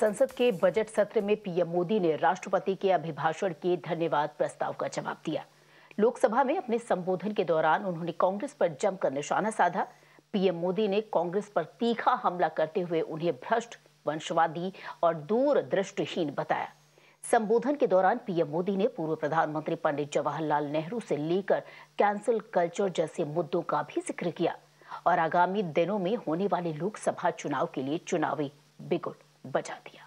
संसद के बजट सत्र में पीएम मोदी ने राष्ट्रपति के अभिभाषण के धन्यवाद प्रस्ताव का जवाब दिया। लोकसभा में अपने संबोधन के दौरान उन्होंने कांग्रेस पर जमकर निशाना साधा। पीएम मोदी ने कांग्रेस पर तीखा हमला करते हुए उन्हें भ्रष्ट, वंशवादी और दूरदृष्टिहीन बताया। संबोधन के दौरान पीएम मोदी ने पूर्व प्रधानमंत्री पंडित जवाहरलाल नेहरू से लेकर कैंसल कल्चर जैसे मुद्दों का भी जिक्र किया और आगामी दिनों में होने वाले लोकसभा चुनाव के लिए चुनावी बिगुल बजा दिया।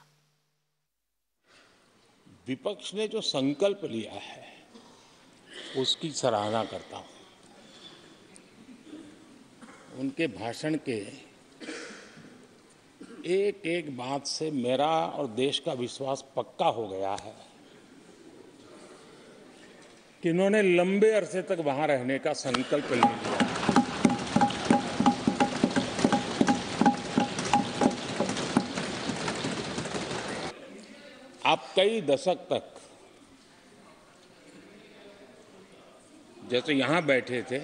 विपक्ष ने जो संकल्प लिया है उसकी सराहना करता हूं। उनके भाषण के एक एक बात से मेरा और देश का विश्वास पक्का हो गया है कि इन्होंने लंबे अरसे तक वहां रहने का संकल्प लिया। आप कई दशक तक जैसे यहां बैठे थे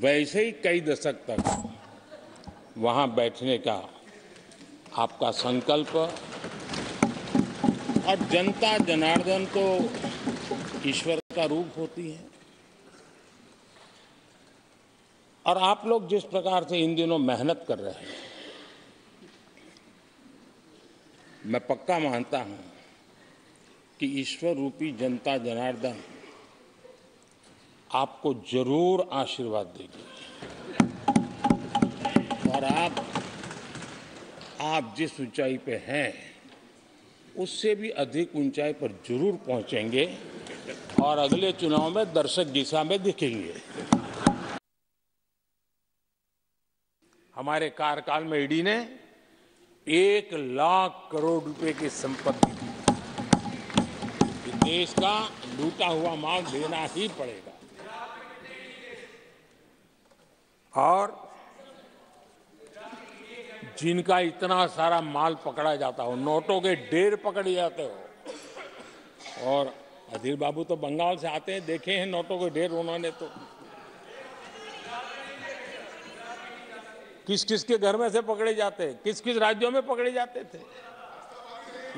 वैसे ही कई दशक तक वहां बैठने का आपका संकल्प और जनता जनार्दन तो ईश्वर का रूप होती है। और आप लोग जिस प्रकार से इन दिनों मेहनत कर रहे हैं, मैं पक्का मानता हूं कि ईश्वर रूपी जनता जनार्दन आपको जरूर आशीर्वाद देगी और आप जिस ऊंचाई पे हैं उससे भी अधिक ऊंचाई पर जरूर पहुंचेंगे और अगले चुनाव में दर्शक दिशा में दिखेंगे। हमारे कार्यकाल में ईडी ने 1,00,000 करोड़ रुपए की संपत्ति देश का लूटा हुआ माल देना ही पड़ेगा। और जिनका इतना सारा माल पकड़ा जाता हो, नोटों के ढेर पकड़े जाते हो। और अधीर बाबू तो बंगाल से आते हैं, देखे हैं नोटों के ढेर उन्होंने। तो किस किस के घर में से पकड़े जाते, किस किस राज्यों में पकड़े जाते थे।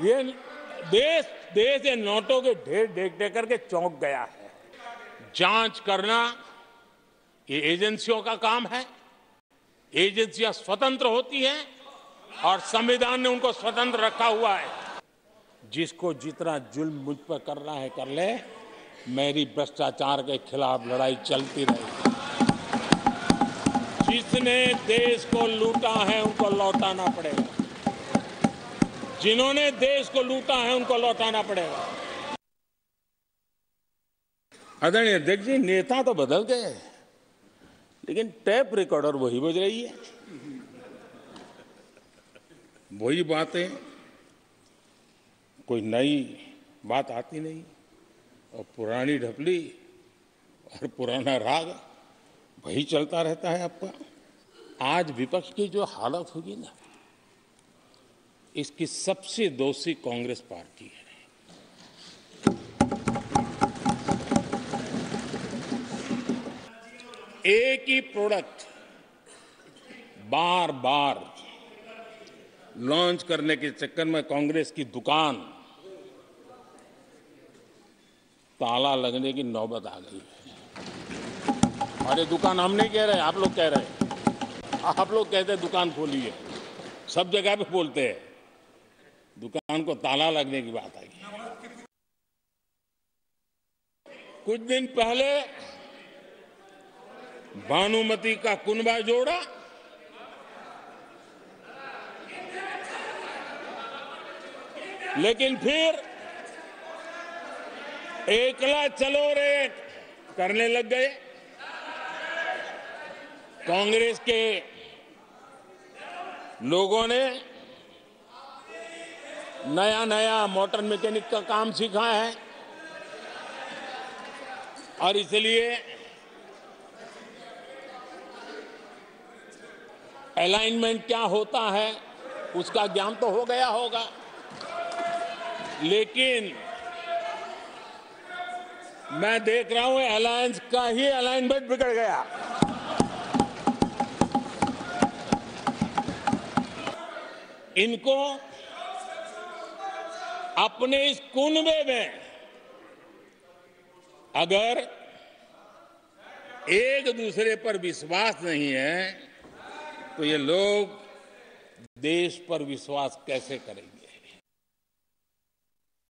ये देश ये नोटों के ढेर देख करके चौंक गया है। जांच करना ये एजेंसियों का काम है। एजेंसियां स्वतंत्र होती हैं और संविधान ने उनको स्वतंत्र रखा हुआ है। जिसको जितना जुल्म मुझ पर करना है कर ले, मेरी भ्रष्टाचार के खिलाफ लड़ाई चलती रहेगी। जिसने देश को लूटा है उनको लौटाना पड़ेगा, जिन्होंने देश को लूटा है उनको लौटाना पड़ेगा। आदरणीय अध्यक्ष जी, नेता तो बदल गए लेकिन टेप रिकॉर्डर वही बज रही है, वही बातें, कोई नई बात आती नहीं और पुरानी ढपली और पुराना राग वही चलता रहता है आपका। आज विपक्ष की जो हालत होगी ना, इसकी सबसे दोषी कांग्रेस पार्टी है। एक ही प्रोडक्ट बार बार लॉन्च करने के चक्कर में कांग्रेस की दुकान ताला लगने की नौबत आ गई है। अरे दुकान हम नहीं कह रहे, आप लोग कह रहे। आप लोग कहते हैं दुकान खोली है, सब जगह पे बोलते हैं, दुकान को ताला लगने की बात आई। कुछ दिन पहले भानुमती का कुनबा जोड़ा, लेकिन फिर एकला चलो रे करने लग गए। कांग्रेस के लोगों ने नया नया मोटर मैकेनिक का काम सीखा है और इसलिए अलाइनमेंट क्या होता है उसका ज्ञान तो हो गया होगा, लेकिन मैं देख रहा हूं अलायंस का ही अलाइनमेंट बिगड़ गया। इनको अपने इस कुनबे में अगर एक दूसरे पर विश्वास नहीं है तो ये लोग देश पर विश्वास कैसे करेंगे।